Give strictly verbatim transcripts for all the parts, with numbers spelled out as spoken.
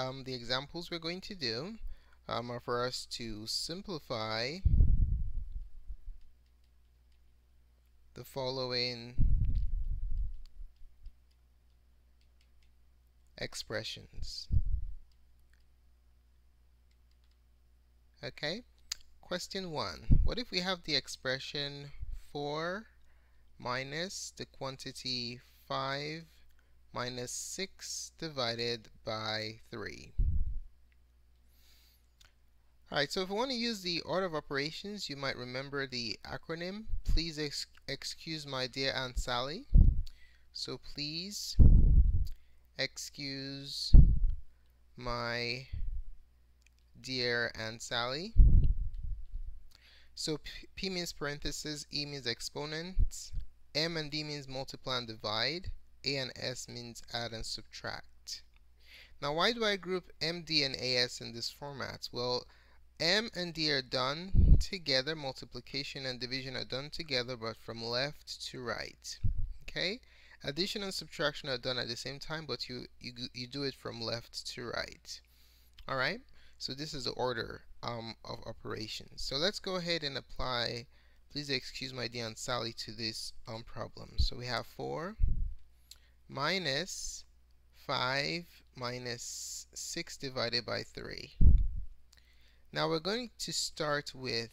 um, the examples we're going to do um, are for us to simplify the following expressions. Okay, question one. What if we have the expression four minus the quantity five minus six divided by three? Alright, so if we want to use the order of operations, you might remember the acronym. Please ex excuse my dear Aunt Sally. So please excuse my dear Aunt Sally. So P, P means parentheses, E means exponent, M and D means multiply and divide, A and S means add and subtract. Now why do I group M, D and A S in this format? Well, M and D are done together, multiplication and division are done together, but from left to right. Okay? Addition and subtraction are done at the same time, but you, you, you do it from left to right. Alright? So this is the order um, of operations. So let's go ahead and apply, please excuse my dear Aunt Sally, to this um, problem. So we have four minus five minus six divided by three. Now we're going to start with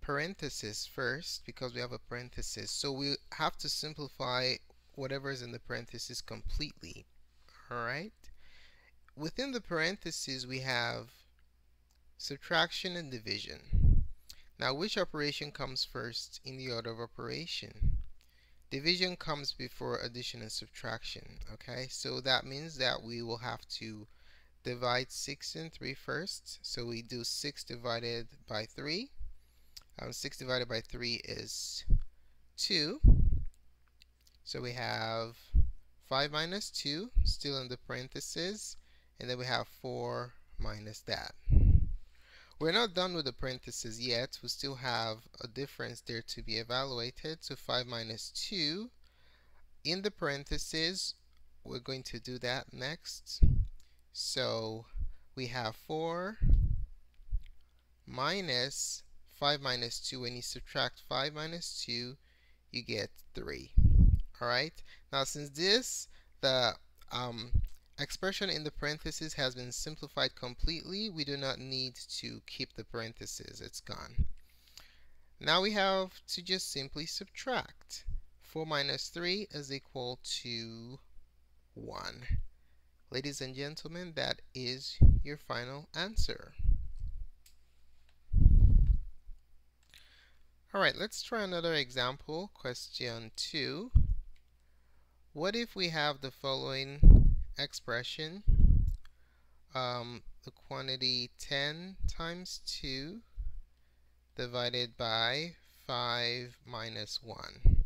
parentheses first because we have a parenthesis. So we have to simplify whatever is in the parenthesis completely. Alright? Within the parentheses we have subtraction and division. Now which operation comes first in the order of operation? Division comes before addition and subtraction. Okay, so that means that we will have to divide six and three first. So we do six divided by three. Um, six divided by three is two. So we have five minus two, still in the parentheses. And then we have four minus that. We're not done with the parentheses yet. We still have a difference there to be evaluated. So five minus two in the parentheses, we're going to do that next. So we have four minus five minus two. When you subtract five minus two, you get three. All right. Now since this, the um, expression in the parentheses has been simplified completely, we do not need to keep the parentheses, it's gone. Now we have to just simply subtract. four minus three is equal to one. Ladies and gentlemen, that is your final answer. Alright, let's try another example, question two. What if we have the following expression, um, the quantity ten times two divided by five minus one.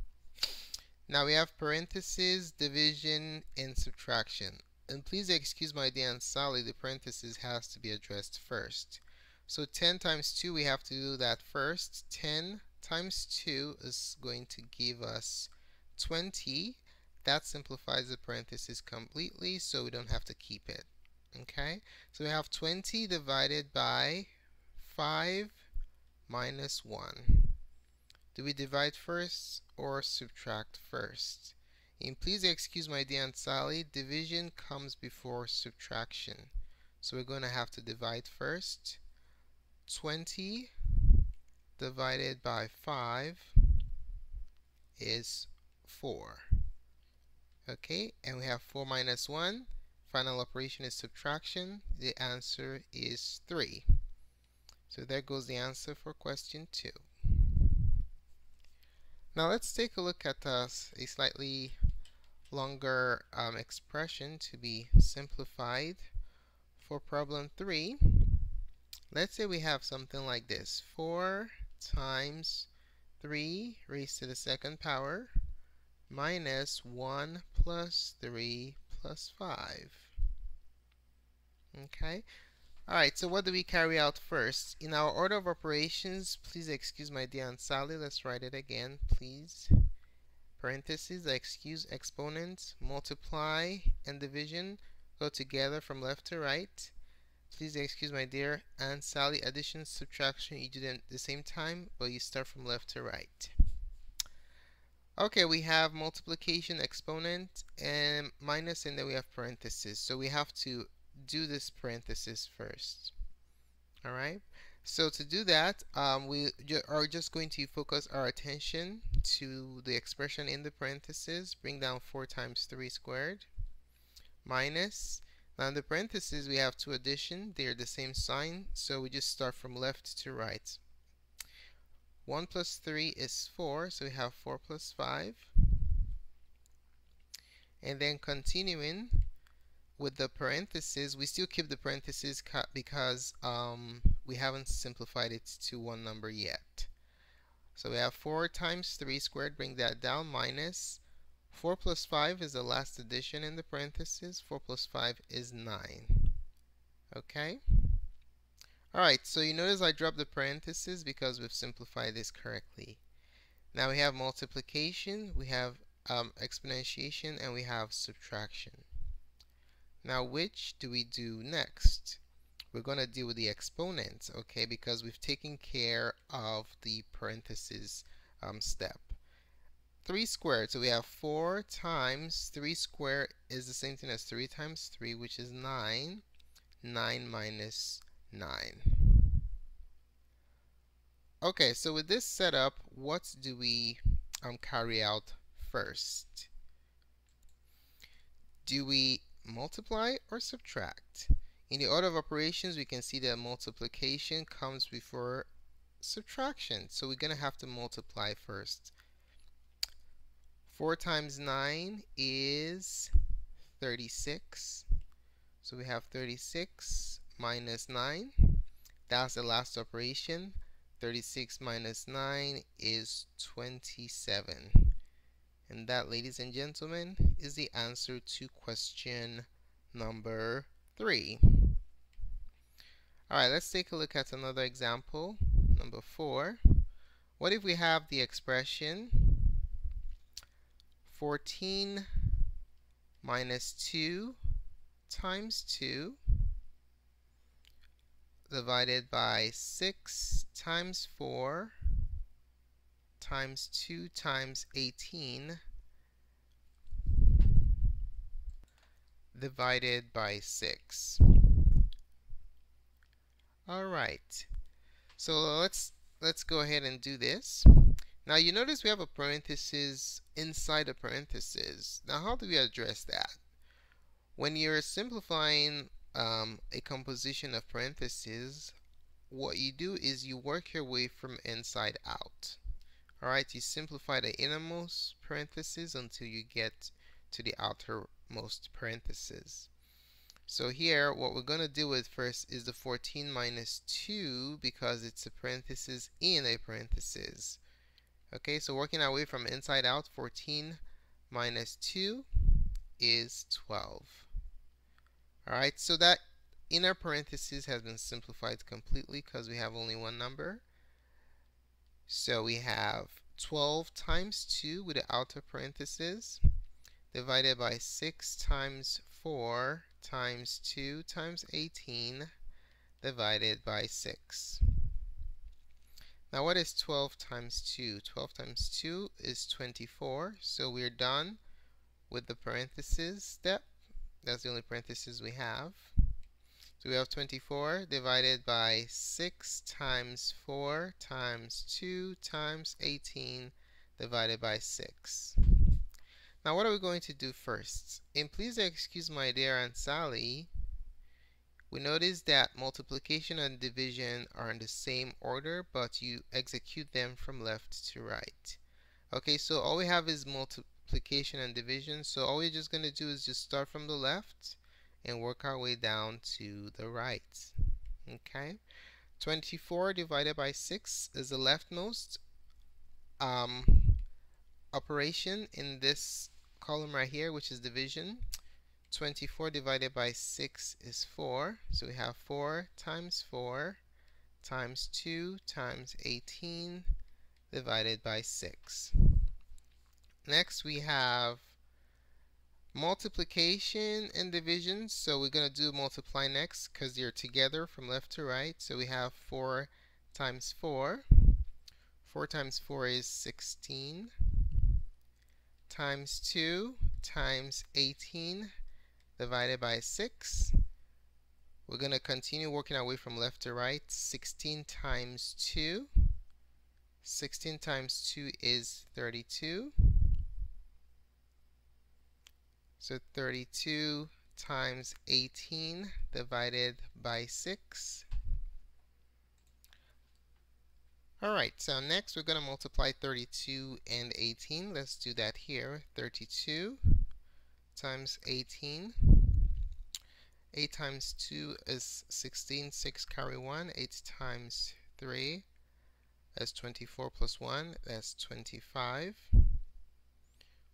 Now we have parentheses, division, and subtraction. And please excuse my dear Aunt Sally, the parentheses has to be addressed first. So ten times two, we have to do that first. ten times two is going to give us twenty. That simplifies the parentheses completely, so we don't have to keep it. Okay, so we have twenty divided by five minus one. Do we divide first or subtract first? And please excuse my dear Aunt Sally, division comes before subtraction. So we're going to have to divide first. twenty divided by five is four. Okay, and we have four minus one. Final operation is subtraction. The answer is three. So there goes the answer for question two. Now let's take a look at uh, a slightly longer um, expression to be simplified for problem three. Let's say we have something like this. four times three raised to the second power minus one plus three plus five. Okay, alright, so what do we carry out first? In our order of operations, please excuse my dear Aunt Sally, let's write it again, please. Parentheses, excuse, exponents, multiply, and division. go together from left to right. Please excuse my dear Aunt Sally, addition, subtraction, you do them at the same time, but you start from left to right. Okay, we have multiplication, exponent, and minus, and then we have parentheses. So we have to do this parentheses first. All right. So to do that, um, we ju- are just going to focus our attention to the expression in the parentheses. Bring down four times three squared minus. Now in the parentheses, we have two addition. They're the same sign, so we just start from left to right. one plus three is four, so we have four plus five. And then continuing with the parentheses, we still keep the parentheses because um, we haven't simplified it to one number yet. So we have four times three squared, bring that down, minus four plus five is the last addition in the parentheses. four plus five is nine. Okay? Alright, so you notice I dropped the parentheses because we've simplified this correctly. Now we have multiplication, we have um, exponentiation, and we have subtraction. Now, which do we do next? We're going to deal with the exponents, okay, because we've taken care of the parentheses um, step. three squared, so we have four times three squared is the same thing as three times three, which is nine. nine minus nine. Okay, so with this setup, what do we um, carry out first? Do we multiply or subtract? In the order of operations, we can see that multiplication comes before subtraction, so we're going to have to multiply first. four times nine is thirty-six, so we have thirty-six minus nine. That's the last operation. thirty-six minus nine is twenty-seven. And that, ladies and gentlemen, is the answer to question number three. All right, let's take a look at another example, number four. What if we have the expression fourteen minus two times two divided by six times four times two times eighteen divided by six. All right, so let's let's go ahead and do this. Now you notice we have a parenthesis inside a parenthesis. Now how do we address that? When you're simplifying um, a composition of parentheses, what you do is you work your way from inside out. All right, you simplify the innermost parenthesis until you get to the outermost parenthesis. So here, what we're going to deal with first is the fourteen minus two because it's a parenthesis in a parenthesis. Okay, so working our way from inside out, fourteen minus two is twelve. Alright, so that inner parenthesis has been simplified completely because we have only one number. So we have twelve times two with the outer parenthesis divided by six times four times two times eighteen divided by six. Now what is twelve times two? twelve times two is twenty-four, so we're done with the parentheses step. That's the only parentheses we have. So we have twenty-four divided by six times four times two times eighteen divided by six. Now what are we going to do first? And please excuse my dear Aunt Sally, we notice that multiplication and division are in the same order, but you execute them from left to right. Okay, so all we have is multiplication and division, so all we're just going to do is just start from the left and work our way down to the right. Okay, twenty-four divided by six is the leftmost um, operation in this column right here, which is division. twenty-four divided by six is four, so we have four times four times two times eighteen divided by six. Next we have multiplication and division. So we're going to do multiply next because they're together from left to right. So we have four times four. four times four is sixteen. Times two times eighteen divided by six. We're going to continue working our way from left to right. sixteen times two. sixteen times two is thirty-two. So thirty-two times eighteen divided by six. Alright, so next we're going to multiply thirty-two and eighteen. Let's do that here. thirty-two times eighteen. eight times two is sixteen. six carry one. eight times three is twenty-four plus one. That's twenty-five.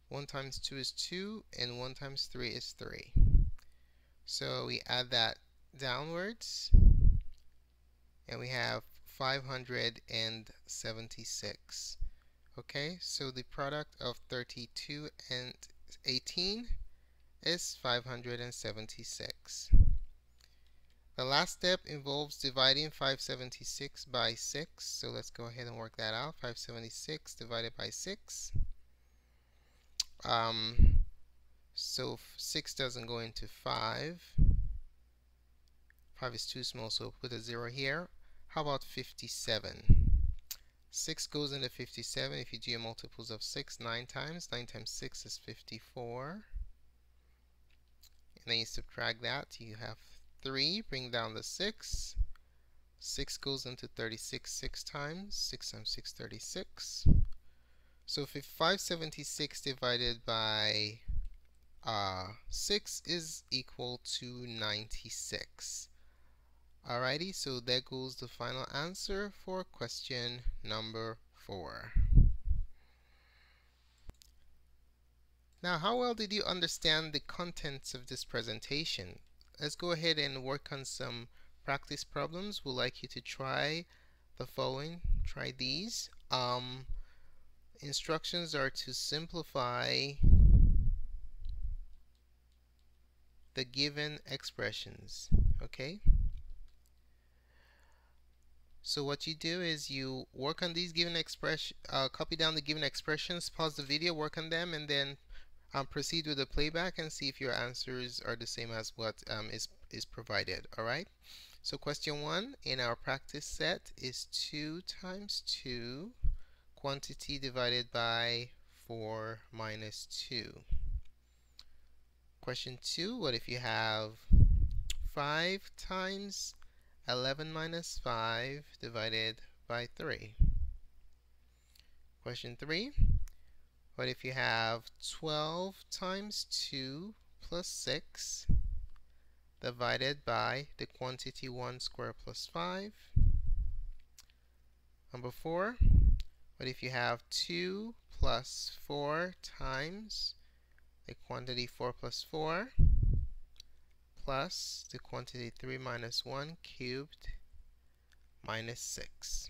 one times two is two, and one times three is three. So we add that downwards, and we have five hundred seventy-six. Okay, so the product of thirty-two and eighteen is five hundred seventy-six. The last step involves dividing five hundred seventy-six by six. So let's go ahead and work that out. five hundred seventy-six divided by six. Um, so six doesn't go into five. five is too small, so put a zero here. How about fifty-seven? six goes into fifty-seven if you do your multiples of six, nine times. nine times six is fifty-four. And then you subtract that, you have three. Bring down the six. six goes into thirty-six, six times. six times six, thirty-six. So five hundred seventy-six divided by uh, six is equal to ninety-six. Alrighty, so there goes the final answer for question number four. Now, how well did you understand the contents of this presentation? Let's go ahead and work on some practice problems. We'd like you to try the following. Try these. Um, Instructions are to simplify the given expressions. Okay? So what you do is you work on these given expressions, uh, copy down the given expressions, pause the video, work on them, and then um, proceed with the playback and see if your answers are the same as what um, is, is provided. Alright? So question one in our practice set is two times two. Quantity divided by four minus two. Question two, what if you have five times eleven minus five divided by three? Question three, what if you have twelve times two plus six divided by the quantity one squared plus five? Number four, but if you have two plus four times the quantity four plus four plus the quantity three minus one cubed minus six.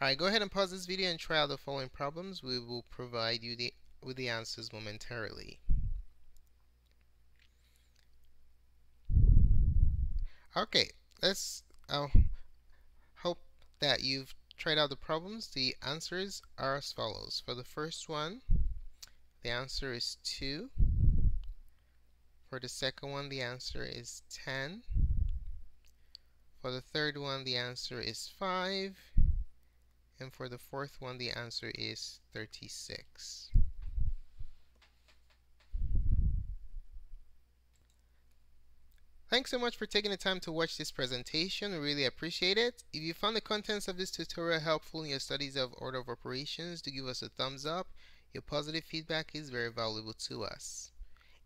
Alright, go ahead and pause this video and try out the following problems. We will provide you the, with the answers momentarily. Okay, let's uh, hope that you've tried out the problems. The answers are as follows. For the first one, the answer is two. For the second one, the answer is ten. For the third one, the answer is five. And for the fourth one, the answer is thirty-six. Thanks so much for taking the time to watch this presentation. We really appreciate it. If you found the contents of this tutorial helpful in your studies of order of operations, do give us a thumbs up. Your positive feedback is very valuable to us.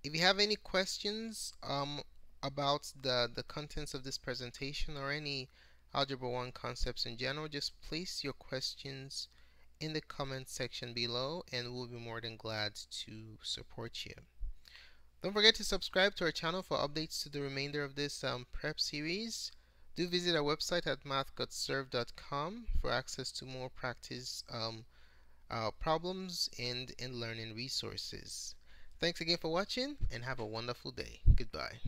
If you have any questions um, about the, the contents of this presentation or any Algebra one concepts in general, just place your questions in the comment section below and we'll be more than glad to support you. Don't forget to subscribe to our channel for updates to the remainder of this um, prep series. Do visit our website at math got served dot com for access to more practice um, uh, problems and, and learning resources. Thanks again for watching and have a wonderful day. Goodbye.